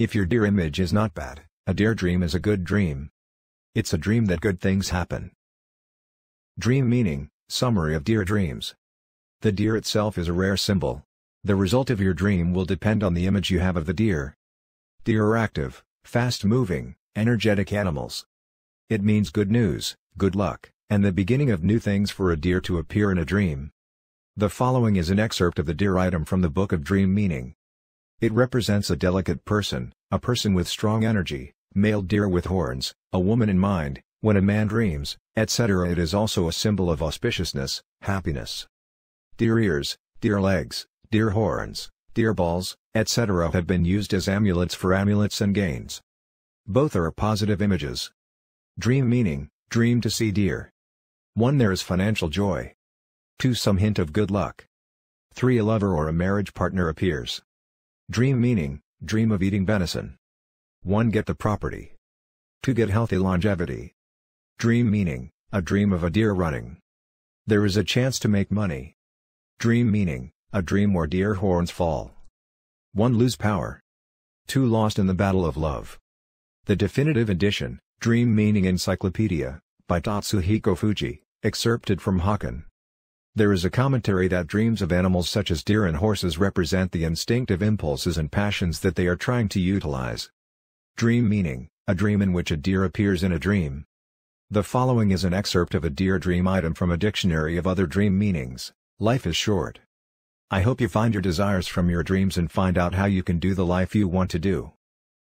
If your dear image is not bad, a dear dream is a good dream. It's a dream that good things happen. Dream meaning, summary of dear dreams. The deer itself is a rare symbol. The result of your dream will depend on the image you have of the deer. Deer are active, fast-moving, energetic animals. It means good news, good luck, and the beginning of new things for a deer to appear in a dream. The following is an excerpt of the deer item from the book of dream meaning. It represents a delicate person, a person with strong energy, male deer with horns, a woman in mind, when a man dreams, etc. It is also a symbol of auspiciousness, happiness. Deer ears, deer legs, deer horns, deer balls, etc. have been used as amulets for amulets and gains. Both are positive images. Dream meaning, dream to see deer. 1. There is financial joy. 2. Some hint of good luck. 3. A lover or a marriage partner appears. Dream meaning, dream of eating venison. 1. Get the property. 2. Get healthy longevity. Dream meaning, a dream of a deer running. There is a chance to make money. Dream meaning, a dream where deer horns fall. 1. Lose power. 2. Lost in the battle of love. The definitive edition, Dream Meaning Encyclopedia, by Tatsuhiko Fuji, excerpted from Hakan. There is a commentary that dreams of animals such as deer and horses represent the instinctive impulses and passions that they are trying to utilize. Dream meaning, a dream in which a deer appears in a dream. The following is an excerpt of a deer dream item from a dictionary of other dream meanings. Life is short. I hope you find your desires from your dreams and find out how you can do the life you want to do.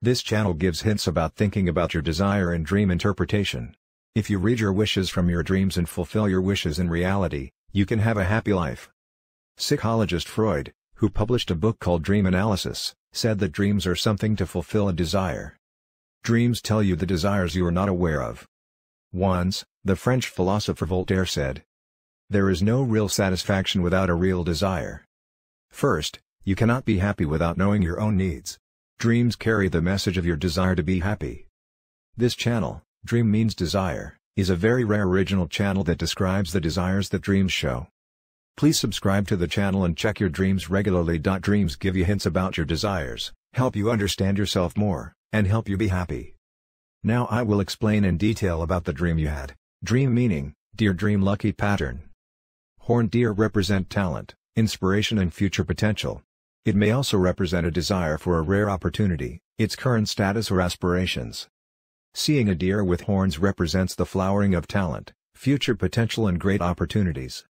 This channel gives hints about thinking about your desire and dream interpretation. If you read your wishes from your dreams and fulfill your wishes in reality, you can have a happy life. Psychologist Freud, who published a book called Dream Analysis, said that dreams are something to fulfill a desire. Dreams tell you the desires you are not aware of. Once, the French philosopher Voltaire said, "There is no real satisfaction without a real desire." First, you cannot be happy without knowing your own needs. Dreams carry the message of your desire to be happy. This channel, Dream Means Desire, is a very rare original channel that describes the desires that dreams show. Please subscribe to the channel and check your dreams regularly. Dreams give you hints about your desires, help you understand yourself more, and help you be happy. Now I will explain in detail about the dream you had. Dream meaning, deer dream lucky pattern. Horned deer represent talent, inspiration and future potential. It may also represent a desire for a rare opportunity, its current status or aspirations. Seeing a deer with horns represents the flowering of talent, future potential and great opportunities.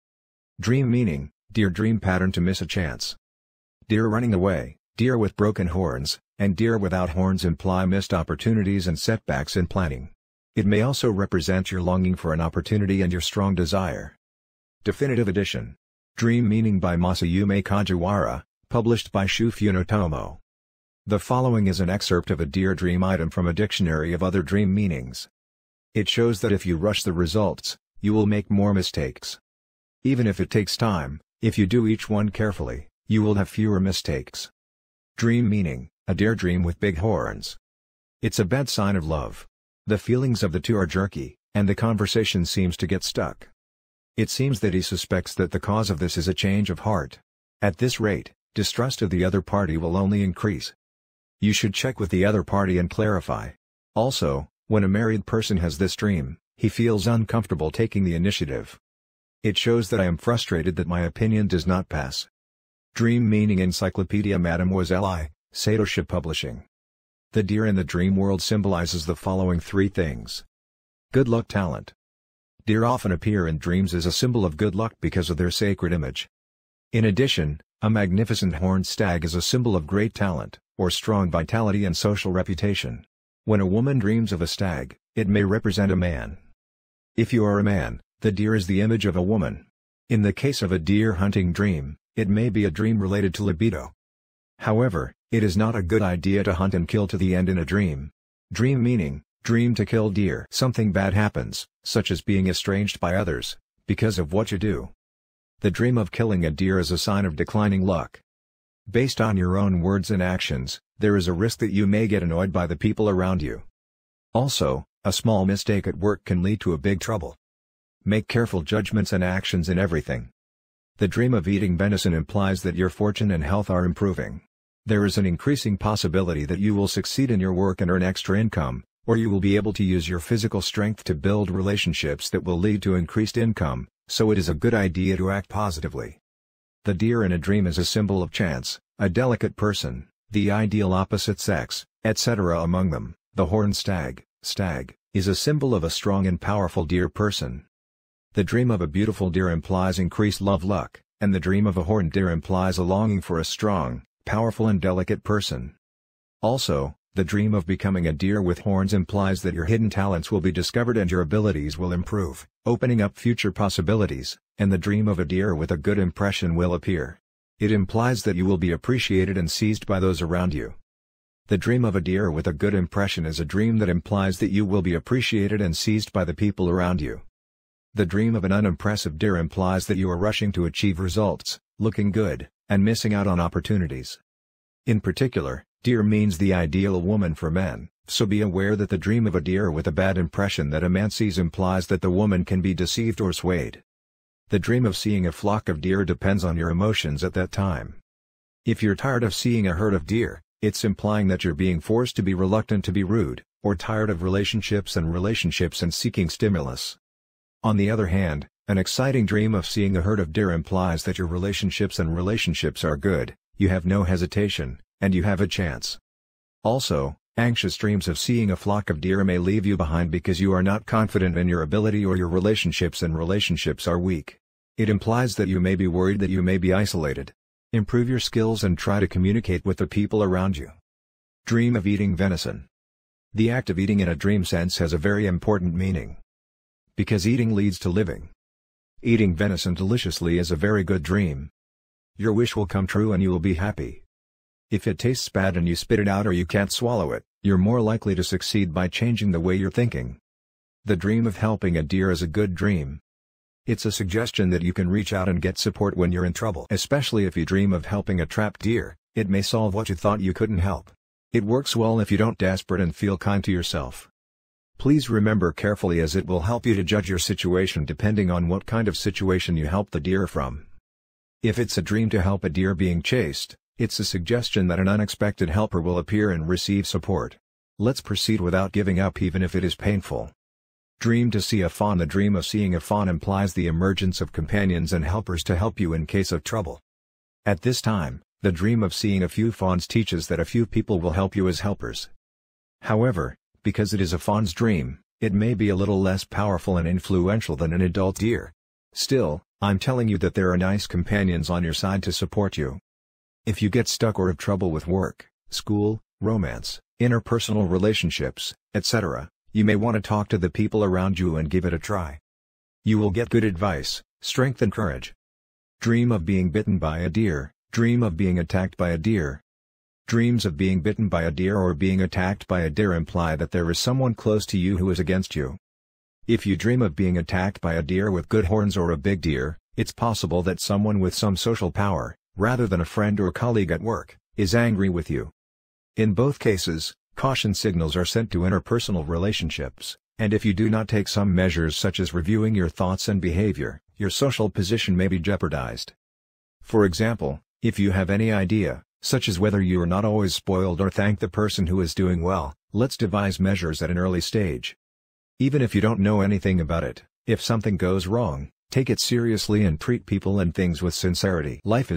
Dream meaning, deer dream pattern to miss a chance. Deer running away, deer with broken horns, and deer without horns imply missed opportunities and setbacks in planning. It may also represent your longing for an opportunity and your strong desire. Definitive edition. Dream Meaning by Masayume Kajiwara, published by Shufunotomo. The following is an excerpt of a deer dream item from a dictionary of other dream meanings. It shows that if you rush the results, you will make more mistakes. Even if it takes time, if you do each one carefully, you will have fewer mistakes. Dream meaning, a deer dream with big horns. It's a bad sign of love. The feelings of the two are jerky, and the conversation seems to get stuck. It seems that he suspects that the cause of this is a change of heart. At this rate, distrust of the other party will only increase. You should check with the other party and clarify. Also, when a married person has this dream, he feels uncomfortable taking the initiative. It shows that I am frustrated that my opinion does not pass. Dream Meaning Encyclopedia, Mademoiselle Saylorship Publishing. The deer in the dream world symbolizes the following three things. Good luck talent. Deer often appear in dreams as a symbol of good luck because of their sacred image. In addition, a magnificent horned stag is a symbol of great talent, or strong vitality and social reputation. When a woman dreams of a stag, it may represent a man. If you are a man, the deer is the image of a woman. In the case of a deer hunting dream, it may be a dream related to libido. However, it is not a good idea to hunt and kill to the end in a dream. Dream meaning, dream to kill deer. Something bad happens, such as being estranged by others, because of what you do. The dream of killing a deer is a sign of declining luck. Based on your own words and actions, there is a risk that you may get annoyed by the people around you. Also, a small mistake at work can lead to a big trouble. Make careful judgments and actions in everything. The dream of eating venison implies that your fortune and health are improving. there is an increasing possibility that you will succeed in your work and earn extra income, or you will be able to use your physical strength to build relationships that will lead to increased income, so it is a good idea to act positively. The deer in a dream is a symbol of chance, a delicate person, the ideal opposite sex, etc. Among them, the horned stag, is a symbol of a strong and powerful deer person. The dream of a beautiful deer implies increased love luck, and the dream of a horned deer implies a longing for a strong, powerful and delicate person. Also, the dream of becoming a deer with horns implies that your hidden talents will be discovered and your abilities will improve, opening up future possibilities, and the dream of a deer with a good impression will appear. It implies that you will be appreciated and seized by those around you. The dream of a deer with a good impression is a dream that implies that you will be appreciated and seized by the people around you. The dream of an unimpressive deer implies that you are rushing to achieve results, looking good, and missing out on opportunities. In particular, deer means the ideal woman for men, so be aware that the dream of a deer with a bad impression that a man sees implies that the woman can be deceived or swayed. The dream of seeing a flock of deer depends on your emotions at that time. If you're tired of seeing a herd of deer, it's implying that you're being forced to be reluctant to be rude, or tired of relationships and seeking stimulus. On the other hand, an exciting dream of seeing a herd of deer implies that your relationships are good, you have no hesitation, and you have a chance. Also, anxious dreams of seeing a flock of deer may leave you behind because you are not confident in your ability or your relationships are weak. It implies that you may be worried that you may be isolated. Improve your skills and try to communicate with the people around you. Dream of eating venison. The act of eating in a dream sense has a very important meaning, because eating leads to living. Eating venison deliciously is a very good dream. Your wish will come true and you will be happy. If it tastes bad and you spit it out or you can't swallow it, you're more likely to succeed by changing the way you're thinking. The dream of helping a deer is a good dream. It's a suggestion that you can reach out and get support when you're in trouble. Especially if you dream of helping a trapped deer, it may solve what you thought you couldn't help. It works well if you don't desperate and feel kind to yourself. Please remember carefully, as it will help you to judge your situation depending on what kind of situation you help the deer from. If it's a dream to help a deer being chased, it's a suggestion that an unexpected helper will appear and receive support. Let's proceed without giving up, even if it is painful. Dream to see a fawn. The dream of seeing a fawn implies the emergence of companions and helpers to help you in case of trouble. At this time, the dream of seeing a few fawns teaches that a few people will help you as helpers. However, because it is a fawn's dream, it may be a little less powerful and influential than an adult deer. Still, I'm telling you that there are nice companions on your side to support you. If you get stuck or have trouble with work, school, romance, interpersonal relationships, etc., you may want to talk to the people around you and give it a try. You will get good advice, strength and courage. Dream of being bitten by a deer, dream of being attacked by a deer. Dreams of being bitten by a deer or being attacked by a deer imply that there is someone close to you who is against you. If you dream of being attacked by a deer with good horns or a big deer, it's possible that someone with some social power, rather than a friend or colleague at work, is angry with you. In both cases, caution signals are sent to interpersonal relationships, and if you do not take some measures such as reviewing your thoughts and behavior, your social position may be jeopardized. For example, if you have any idea, such as whether you are not always spoiled or thank the person who is doing well, let's devise measures at an early stage. Even if you don't know anything about it, if something goes wrong, take it seriously and treat people and things with sincerity. Life is